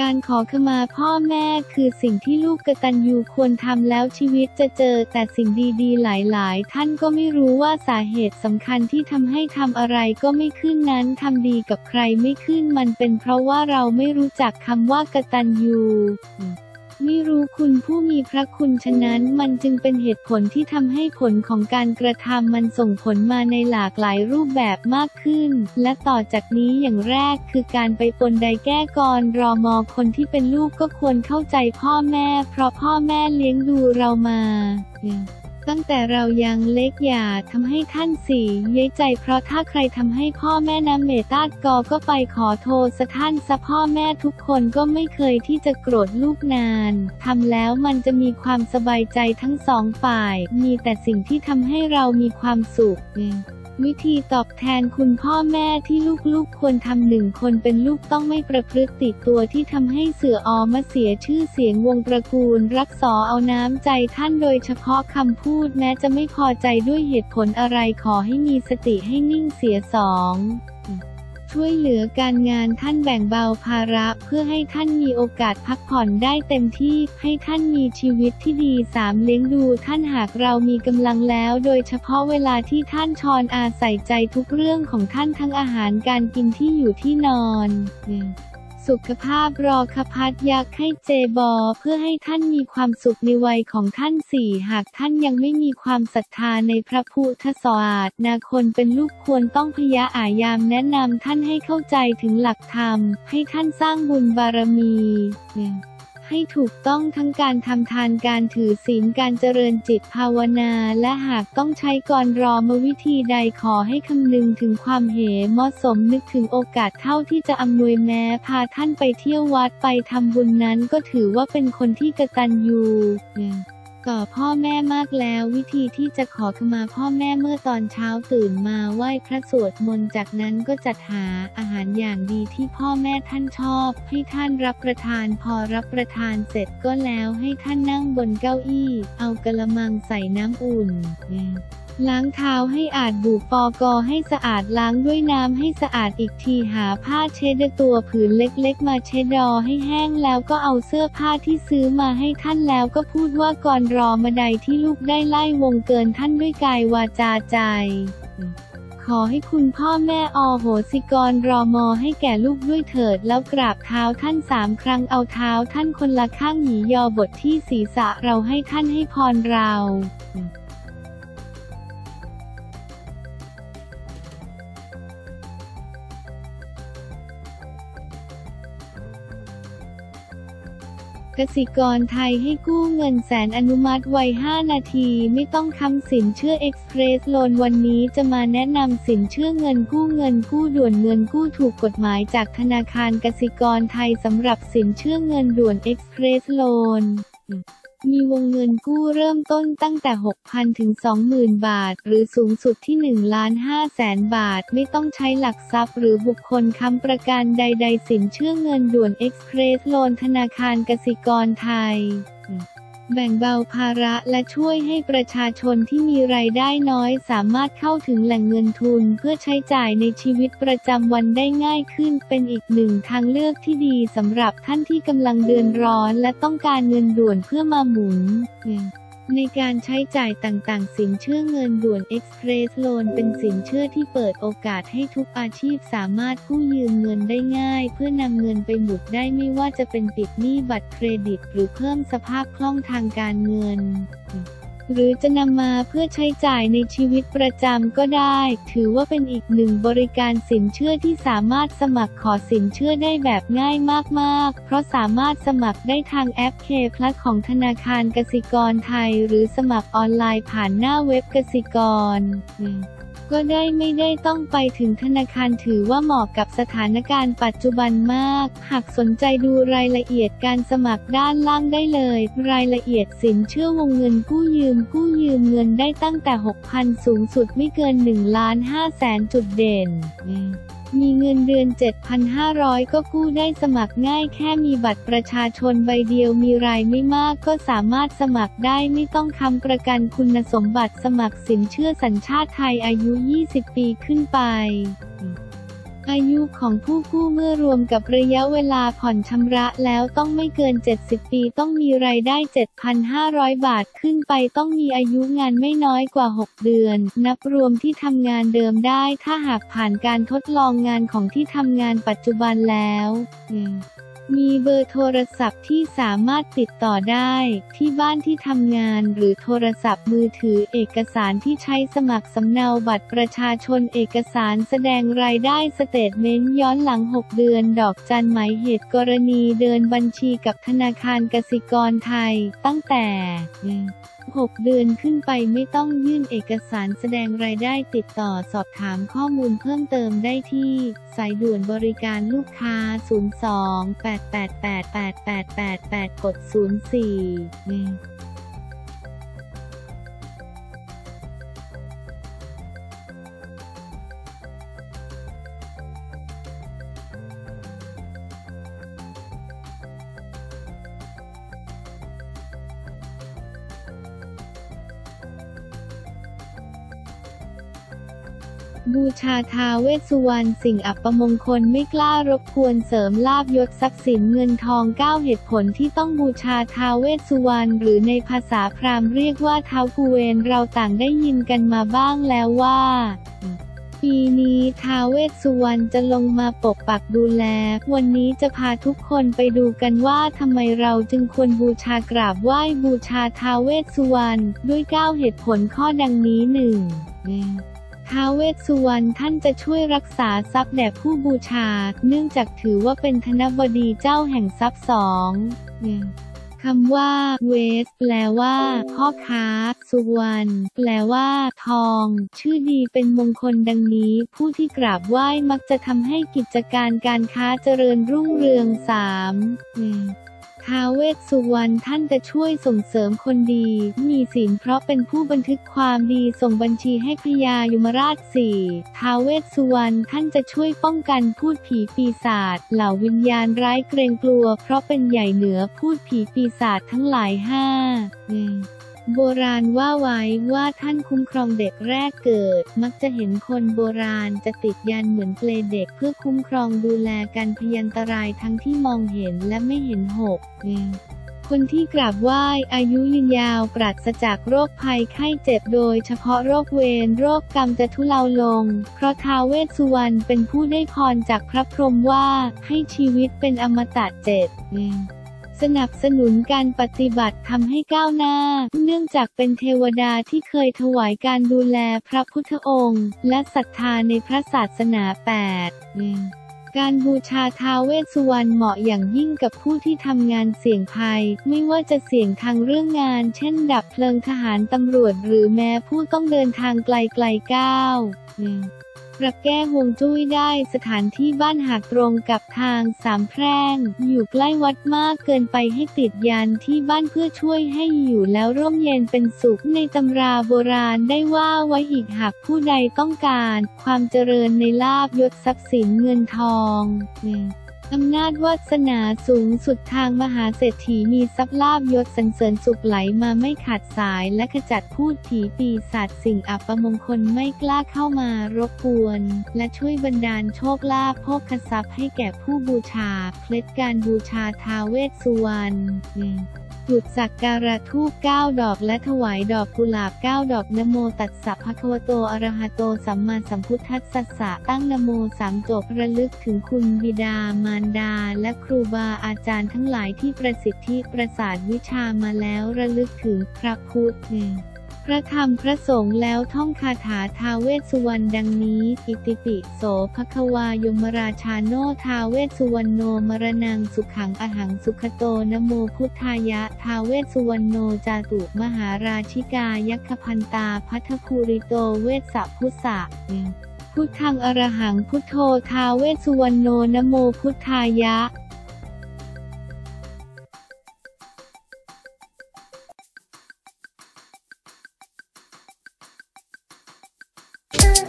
การขอขมาพ่อแม่คือสิ่งที่ลูกกตัญญูควรทำแล้วชีวิตจะเจอแต่สิ่งดีๆหลายๆท่านก็ไม่รู้ว่าสาเหตุสำคัญที่ทำให้ทำอะไรก็ไม่ขึ้นนั้นทำดีกับใครไม่ขึ้นมันเป็นเพราะว่าเราไม่รู้จักคำว่ากตัญญูไม่รู้คุณผู้มีพระคุณฉะนั้นมันจึงเป็นเหตุผลที่ทำให้ผลของการกระทำมันส่งผลมาในหลากหลายรูปแบบมากขึ้นและต่อจากนี้อย่างแรกคือการไปปนใดแก้กรรมคนที่เป็นลูกก็ควรเข้าใจพ่อแม่เพราะพ่อแม่เลี้ยงดูเรามาตั้งแต่เรายังเล็กอย่าทำให้ท่านเสียใจเพราะถ้าใครทำให้พ่อแม่น้ำเมตตาก็ไปขอโทษซะท่านซะพ่อแม่ทุกคนก็ไม่เคยที่จะโกรธลูกนานทำแล้วมันจะมีความสบายใจทั้งสองฝ่ายมีแต่สิ่งที่ทำให้เรามีความสุขวิธีตอบแทนคุณพ่อแม่ที่ลูกๆควรทำหนึ่งคนเป็นลูกต้องไม่ประพฤติติดตัวที่ทำให้เสื่อมมาเสียชื่อเสียงวงตระกูลรักษาเอาน้ำใจท่านโดยเฉพาะคำพูดแม้จะไม่พอใจด้วยเหตุผลอะไรขอให้มีสติให้นิ่งเสียสองช่วยเหลือการงานท่านแบ่งเบาภาระเพื่อให้ท่านมีโอกาสพักผ่อนได้เต็มที่ให้ท่านมีชีวิตที่ดี3เลี้ยงดูท่านหากเรามีกำลังแล้วโดยเฉพาะเวลาที่ท่านชอนอาใส่ใจทุกเรื่องของท่านทั้งอาหารการกินที่อยู่ที่นอนสุขภาพรอขพัดยักษ์ให้เจบอเพื่อให้ท่านมีความสุขในวัยของท่านสี่หากท่านยังไม่มีความศรัทธาในพระพุทธศาสนาคนเป็นลูกควรต้องพยายามแนะนำท่านให้เข้าใจถึงหลักธรรมให้ท่านสร้างบุญบารมีให้ถูกต้องทั้งการทำทานการถือศีลการเจริญจิตภาวนาและหากต้องใช้กรรมวิธีใดขอให้คำนึงถึงความเหมาะสมนึกถึงโอกาสเท่าที่จะอำนวยแม้พาท่านไปเที่ยววัดไปทำบุญนั้นก็ถือว่าเป็นคนที่กตัญญูต่อพ่อแม่มากแล้ววิธีที่จะขอขมาพ่อแม่เมื่อตอนเช้าตื่นมาไหว้พระสวดมนต์จากนั้นก็จัดหาอาหารอย่างดีที่พ่อแม่ท่านชอบให้ท่านรับประทานพอรับประทานเสร็จก็แล้วให้ท่านนั่งบนเก้าอี้เอากะละมังใส่น้ำอุ่นล้างเท้าให้อาดบุปกอให้สะอาดล้างด้วยน้ำให้สะอาดอีกทีหาผ้าเช็ดตัวผืนเล็กๆมาเช็ดดอให้แห้งแล้วก็เอาเสื้อผ้าที่ซื้อมาให้ท่านแล้วก็พูดว่าก่อนรอมาใดที่ลูกได้ไล่วงเกินท่านด้วยกายวาจาใจขอให้คุณพ่อแม่อโหสิกรรมให้แก่ลูกด้วยเถิดแล้วกราบเท้าท่าน3ครั้งเอาเท้าท่านคนละข้างหยียอบทที่ศีรษะเราให้ท่านให้พรเรากสิกรไทยให้กู้เงินแสนอนุมัติไว้5นาทีไม่ต้องค้ำสินเชื่อเอ็กซ์เพรสโลนวันนี้จะมาแนะนำสินเชื่อเงินกู้เงินกู้ด่วนเงินกู้ถูกกฎหมายจากธนาคารกสิกรไทยสำหรับสินเชื่อเงินด่วนเอ็กซ์เพรสโลนมีวงเงินกู้เริ่มต้นตั้งแต่ 6,000 ถึง 20,000 บาทหรือสูงสุดที่ 1,500,000 บาทไม่ต้องใช้หลักทรัพย์หรือบุคคลค้ำประกันใดๆสินเชื่อเงินด่วนเอ็กซ์เพรสโลนธนาคารกสิกรไทยแบ่งเบาภาระและช่วยให้ประชาชนที่มีรายได้น้อยสามารถเข้าถึงแหล่งเงินทุนเพื่อใช้จ่ายในชีวิตประจำวันได้ง่ายขึ้นเป็นอีกหนึ่งทางเลือกที่ดีสำหรับท่านที่กำลังเดือดร้อนและต้องการเงินด่วนเพื่อมาหมุนในการใช้จ่ายต่างๆสินเชื่อเงินด่วนเอ็กซ์เพรสโลนเป็นสินเชื่อที่เปิดโอกาสให้ทุกอาชีพสามารถกู้ยืมเงินได้ง่ายเพื่อนำเงินไปหมุนได้ไม่ว่าจะเป็นปิดหนี้บัตรเครดิตหรือเพิ่มสภาพคล่องทางการเงินหรือจะนำมาเพื่อใช้จ่ายในชีวิตประจำก็ได้ถือว่าเป็นอีกหนึ่งบริการสินเชื่อที่สามารถสมัครขอสินเชื่อได้แบบง่ายมากๆเพราะสามารถสมัครได้ทางแอป K+ ของธนาคารกสิกรไทยหรือสมัครออนไลน์ผ่านหน้าเว็บกสิกรก็ได้ไม่ได้ต้องไปถึงธนาคารถือว่าเหมาะกับสถานการณ์ปัจจุบันมากหากสนใจดูรายละเอียดการสมัครด้านล่างได้เลยรายละเอียดสินเชื่อวงเงินกู้ยืมเงินได้ตั้งแต่ 6,000 สูงสุดไม่เกิน 1,500,000 จุดเด่น มีเงินเดือน 7,500 ก็กู้ได้สมัครง่ายแค่มีบัตรประชาชนใบเดียวมีรายไม่มากก็สามารถสมัครได้ไม่ต้องค้ำประกันคุณสมบัติสมัครสินเชื่อสัญชาติไทยอายุ 20 ปีขึ้นไปอายุของผู้กู้เมื่อรวมกับระยะเวลาผ่อนชำระแล้วต้องไม่เกิน70ปีต้องมีรายได้ 7,500 บาทขึ้นไปต้องมีอายุงานไม่น้อยกว่า6เดือนนับรวมที่ทำงานเดิมได้ถ้าหากผ่านการทดลองงานของที่ทำงานปัจจุบันแล้วมีเบอร์โทรศัพท์ที่สามารถติดต่อได้ที่บ้านที่ทำงานหรือโทรศัพท์มือถือเอกสารที่ใช้สมัครสำเนาบัตรประชาชนเอกสารแสดงรายได้สเตทเมนต์ย้อนหลัง6เดือนดอกจันหมายเหตุกรณีเดินบัญชีกับธนาคารกสิกรไทยตั้งแต่6 เดือนขึ้นไปไม่ต้องยื่นเอกสารแสดงรายได้ติดต่อสอบถามข้อมูลเพิ่มเติมได้ที่สายด่วนบริการลูกค้า 02-888-8888 กด 04บูชาท้าวเวสสุวรรณสิ่งอัปมงคลไม่กล้ารบกวนเสริมลาภยศทรัพย์สินเงินทอง9เหตุผลที่ต้องบูชาท้าวเวสสุวรรณหรือในภาษาพราหมณ์เรียกว่าท้าวกุเวนเราต่างได้ยินกันมาบ้างแล้วว่าปีนี้ท้าวเวสสุวรรณจะลงมาปกปักดูแลวันนี้จะพาทุกคนไปดูกันว่าทำไมเราจึงควรบูชากราบไหว้บูชาท้าวเวสสุวรรณด้วย9เหตุผลข้อดังนี้ 1ท้าวเวสสุวรรณท่านจะช่วยรักษาทรัพย์แด่ผู้บูชาเนื่องจากถือว่าเป็นธนบดีเจ้าแห่งทรัพย์2คำว่าเวสแปลว่าพ่อค้าสุวรรณแปลว่าทองชื่อดีเป็นมงคลดังนี้ผู้ที่กราบไหว้มักจะทำให้กิจการการค้าเจริญรุ่งเรือง3ท้าวเวสสุวรรณท่านจะช่วยส่งเสริมคนดีมีศีลเพราะเป็นผู้บันทึกความดีส่งบัญชีให้พญายมราช4ท้าวเวสสุวรรณท่านจะช่วยป้องกันพูดผีปีศาจเหล่าวิญญาณร้ายเกรงกลัวเพราะเป็นใหญ่เหนือพูดผีปีศาจทั้งหลาย5โบราณว่าไว้ว่าท่านคุ้มครองเด็กแรกเกิดมักจะเห็นคนโบราณจะติดยันเหมือนเปลเด็กเพื่อคุ้มครองดูแลกันพยันตรายทั้งที่มองเห็นและไม่เห็น6คนที่กราบไหว้อายุยืนยาวปราศจากโรคภัยไข้เจ็บโดยเฉพาะโรคเวรโรคกรรมจะทุเลาลงเพราะท้าวเวสสุวรรณเป็นผู้ได้พรจากพระพรหมว่าให้ชีวิตเป็นอมตะ7สนับสนุนการปฏิบัติทำให้ก้าวหน้าเนื่องจากเป็นเทวดาที่เคยถวายการดูแลพระพุทธองค์และศรัทธาในพระศาสนา8การบูชาท้าวเวสสุวรรณเหมาะอย่างยิ่งกับผู้ที่ทำงานเสี่ยงภัยไม่ว่าจะเสี่ยงทางเรื่องงานเช่นดับเพลิงทหารตำรวจหรือแม้ผู้ต้องเดินทางไกลๆปรับแก้ห่วงจุ้ยได้สถานที่บ้านหากตรงกับทางสามแพร่งอยู่ใกล้วัดมากเกินไปให้ติดยันที่บ้านเพื่อช่วยให้อยู่แล้วร่มเย็นเป็นสุขในตำราโบราณได้ว่าไว้อีกหากผู้ใดต้องการความเจริญในลาภยศทรัพย์สินเงินทองอำนาจวาสนาสูงสุดทางมหาเศรษฐีมีทรัพย์ลาภยศสรรเสริญสุขไหลมาไม่ขาดสายและขจัดพูดผีปีศาจสิ่งอัปมงคลไม่กล้าเข้ามารบกวนและช่วยบันดาลโชคลาภโภคทรัพย์ให้แก่ผู้บูชาเคล็ดการบูชาท้าวเวสสุวรรณจุดสักการะธูป9ดอกและถวายดอกกุหลาบ9ดอกนะโมตัสสะภะคะวะโตอะระหะโตสัมมาสัมพุทธัสสะตั้งนะโม3จบระลึกถึงคุณบิดามารดาและครูบาอาจารย์ทั้งหลายที่ประสิทธิประสาทวิชามาแล้วระลึกถึงพระพุทธพระธรรมพระสงฆ์แล้วท่องคาถาท้าวเวสสุวรรณดังนี้อิติปิโสภควายมราชาโนท้าวเวสสุวรรณโนมรณังสุขังอหังสุขโตนะโมพุทธายะท้าวเวสสุวรรณโนจาตุมหาราชิกายัคขพันตาภัททภูริโตเวสสะพุสะพุทธังอรหังพุทโธท้าวเวสสุวรรณโนนะโมพุทธายะ